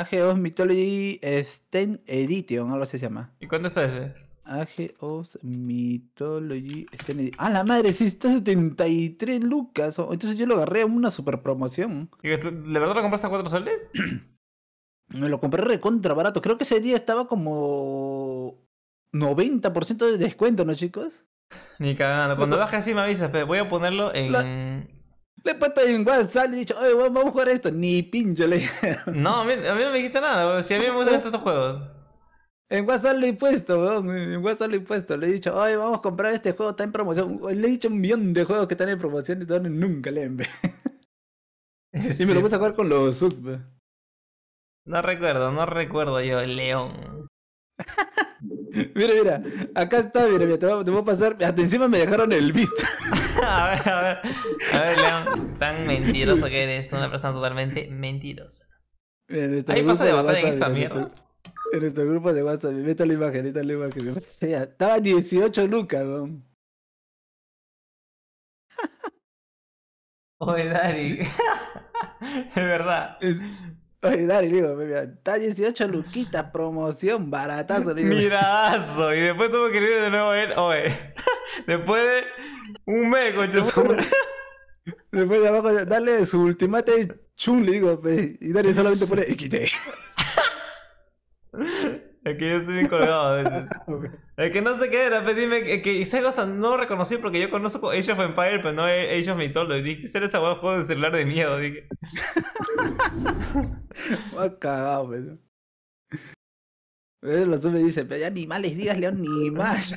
Age of Mythology Sten Edition, algo así se llama. ¿Y cuándo está ese? Age of Mythology Sten Edition. ¡Ah, la madre! Sí, está 73 lucas. Entonces yo lo agarré en una super promoción. ¿Y tú, de verdad lo compraste a 4 soles? Me lo compré recontra barato. Creo que ese día estaba como 90% de descuento, ¿no, chicos? Ni cagando. Cuando baje así me avisas, pero voy a ponerlo en... Le he puesto en WhatsApp y he dicho, oye, vamos a jugar esto. Ni pincho le dije. No, a mí no me quita nada. Si a mí me gustan estos juegos. En WhatsApp lo he puesto, weón. En WhatsApp lo he puesto. Le he dicho, oye, vamos a comprar este juego, está en promoción. Le he dicho un millón de juegos que están en promoción y todos nunca leen. Y me lo puse a jugar con los sub. No recuerdo yo, León. Mira, acá está, mira, te voy a pasar. Hasta encima me dejaron el visto. A ver, León, tan mentiroso que eres, una persona totalmente mentirosa. Ahí pasa de batalla en esta mierda. En nuestro grupo de WhatsApp, vete a la imagen, O sea, estaba 18 lucas, ¿no? Oye, Daarick. Es verdad. Oye, Daarick, digo, mira, está 18 luquitas, promoción, baratazo. Digo. Miradazo, y después tuvo que ir de nuevo él, oye. Después de un mes, conchazón. Después de abajo, dale su ultimate chun, le digo, y Daarick solamente pone XT. Es que yo soy bien colgado a veces. Es que no sé qué era, dime que esa cosa no reconocí porque yo conozco Age of Empire, pero no Age of Mythology. Dije, ¿será esa hueá de juego de celular de miedo? Dije. Va cagado, pero. Lo sube y dice, pero ya ni más les digas, León, ni más.